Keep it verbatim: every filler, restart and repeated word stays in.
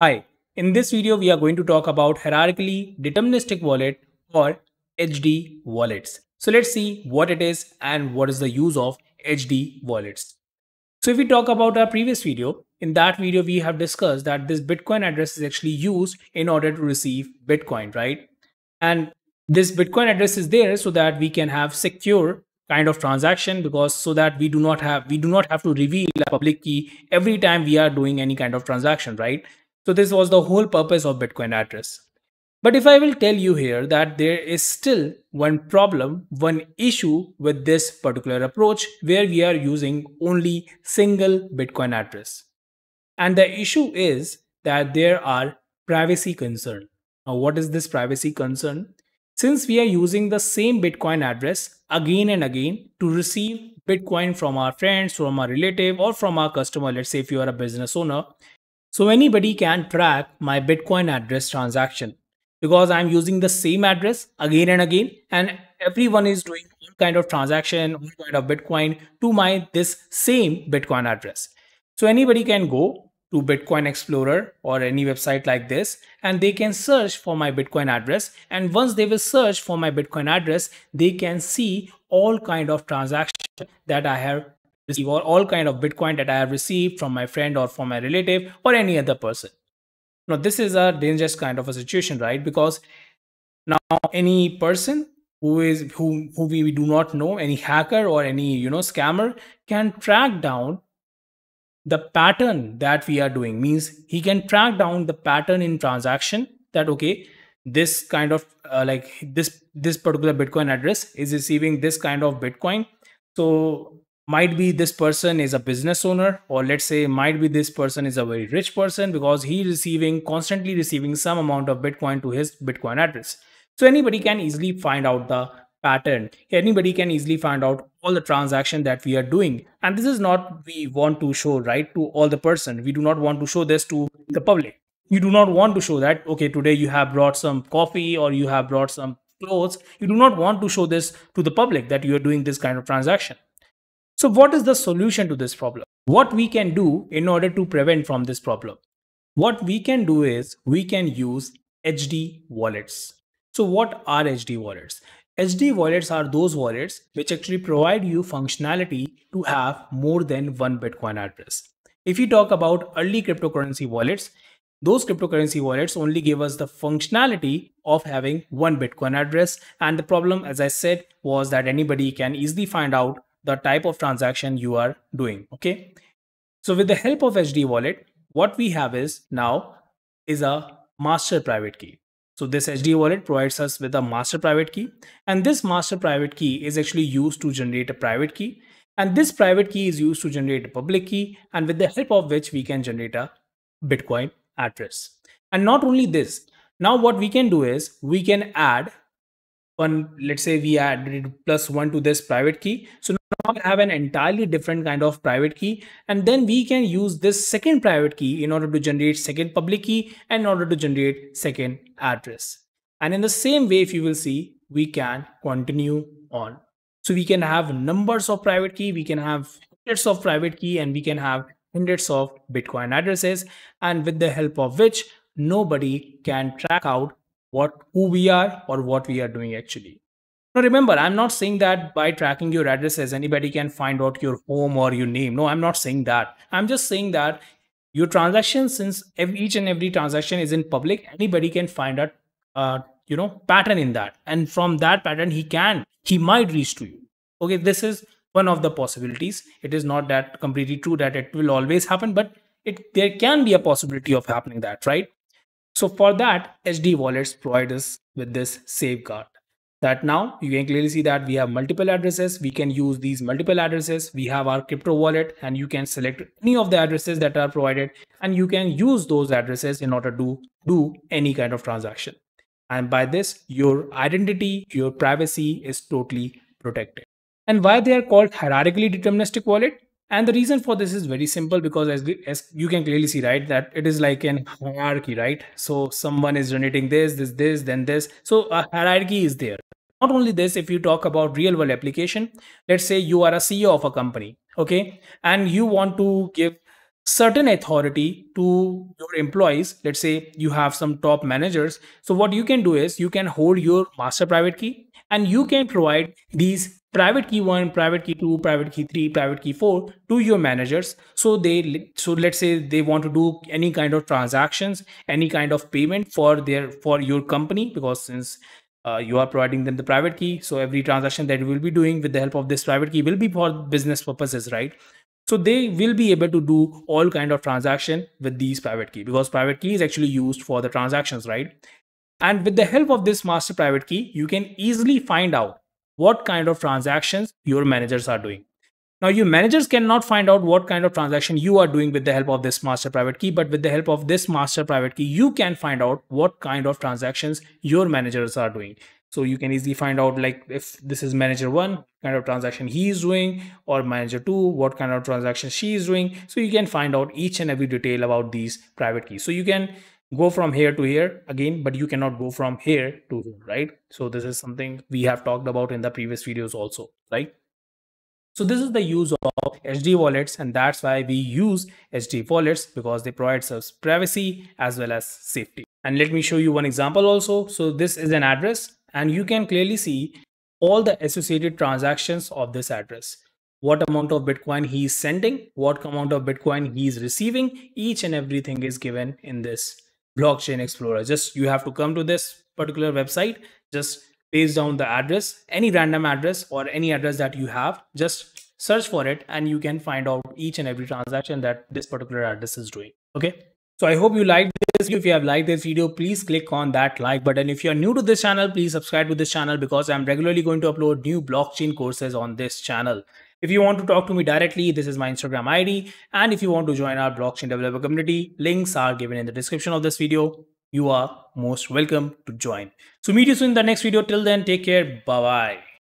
Hi, in this video we are going to talk about hierarchically deterministic wallet or H D wallets. So let's see what it is and what is the use of H D wallets. So if we talk about our previous video, in that video we have discussed that this Bitcoin address is actually used in order to receive Bitcoin, right? And this Bitcoin address is there so that we can have secure kind of transaction, because so that we do not have we do not have to reveal a public key every time we are doing any kind of transaction, right? So this was the whole purpose of Bitcoin address. But if I will tell you here that there is still one problem, one issue with this particular approach where we are using only single Bitcoin address. And the issue is that there are privacy concerns. Now, what is this privacy concern? Since we are using the same Bitcoin address again and again to receive Bitcoin from our friends, from our relative, or from our customer, let's say if you are a business owner, so anybody can track my Bitcoin address transaction because I'm using the same address again and again, and everyone is doing all kind of transaction, all kind of Bitcoin to my this same Bitcoin address. So anybody can go to Bitcoin Explorer or any website like this and they can search for my Bitcoin address, and once they will search for my Bitcoin address, they can see all kind of transaction that I have received, or all kind of Bitcoin that I have received from my friend or from my relative or any other person. Now, this is a dangerous kind of a situation, right? Because now any person who is who, who we do not know, any hacker or any, you know, scammer can track down the pattern that we are doing. Means he can track down the pattern in transaction that, okay, this kind of uh, like this, this particular Bitcoin address is receiving this kind of Bitcoin. So might be this person is a business owner, or let's say might be this person is a very rich person because he receiving constantly receiving some amount of Bitcoin to his Bitcoin address. So anybody can easily find out the pattern. Anybody can easily find out all the transaction that we are doing. And this is not we want to show, right, to all the person. We do not want to show this to the public. You do not want to show that, okay, today you have brought some coffee or you have brought some clothes. You do not want to show this to the public that you are doing this kind of transaction. So what is the solution to this problem? What we can do in order to prevent from this problem? What we can do is we can use H D wallets. So what are H D wallets? H D wallets are those wallets which actually provide you functionality to have more than one Bitcoin address. If you talk about early cryptocurrency wallets, those cryptocurrency wallets only give us the functionality of having one Bitcoin address. And the problem, as I said, was that anybody can easily find out the type of transaction you are doing. Okay, so with the help of H D wallet, what we have is now is a master private key. So this H D wallet provides us with a master private key, and this master private key is actually used to generate a private key, and this private key is used to generate a public key, and with the help of which we can generate a Bitcoin address. And not only this, now what we can do is we can add one, let's say we added plus one to this private key. So now we have an entirely different kind of private key, and then we can use this second private key in order to generate second public key and in order to generate second address. And in the same way, if you will see, we can continue on. So we can have numbers of private key, we can have hundreds of private key, and we can have hundreds of Bitcoin addresses, and with the help of which nobody can track out what who we are or what we are doing actually. Now remember, I'm not saying that by tracking your addresses anybody can find out your home or your name. No, I'm not saying that. I'm just saying that your transactions, since every, each and every transaction is in public, anybody can find out uh, you know pattern in that, and from that pattern he can he might reach to you. Okay, this is one of the possibilities. It is not that completely true that it will always happen, but it there can be a possibility of happening that, right? So for that, H D wallets provide us with this safeguard that now you can clearly see that we have multiple addresses. We can use these multiple addresses. We have our crypto wallet, and you can select any of the addresses that are provided, and you can use those addresses in order to do any kind of transaction. And by this, your identity, your privacy is totally protected. And why they are called hierarchically deterministic wallet? And the reason for this is very simple, because as, as you can clearly see, right, that it is like an hierarchy, right? So someone is generating this, this, this, then this. So a hierarchy is there. Not only this, if you talk about real world application, let's say you are a C E O of a company, okay? And you want to give certain authority to your employees. Let's say you have some top managers. So what you can do is you can hold your master private key and you can provide these private key one, private key two, private key three, private key four to your managers. So they, so let's say they want to do any kind of transactions, any kind of payment for their, for your company, because since Uh, you are providing them the private key. So every transaction that you will be doing with the help of this private key will be for business purposes, right? So they will be able to do all kind of transaction with these private key, because private key is actually used for the transactions, right? And with the help of this master private key, you can easily find out what kind of transactions your managers are doing. Now, your managers cannot find out what kind of transaction you are doing with the help of this master private key, but with the help of this master private key, you can find out what kind of transactions your managers are doing. So you can easily find out, like, if this is manager one, kind of transaction he is doing, or manager two, what kind of transaction she is doing. So you can find out each and every detail about these private keys. So you can go from here to here again, but you cannot go from here to here, right? So this is something we have talked about in the previous videos also, right? So this is the use of H D wallets, and that's why we use H D wallets, because they provide us privacy as well as safety. And let me show you one example also. So this is an address, and you can clearly see all the associated transactions of this address. What amount of Bitcoin he is sending, what amount of Bitcoin he is receiving, each and everything is given in this Blockchain Explorer. Just you have to come to this particular website, just paste down the address, any random address or any address that you have, just search for it, and you can find out each and every transaction that this particular address is doing. Okay, so I hope you liked this video. If you have liked this video, please click on that like button. If you are new to this channel, please subscribe to this channel, because I'm regularly going to upload new blockchain courses on this channel. If you want to talk to me directly, this is my Instagram I D. And if you want to join our blockchain developer community, links are given in the description of this video. You are most welcome to join. So meet you soon in the next video. Till then, take care. Bye-bye.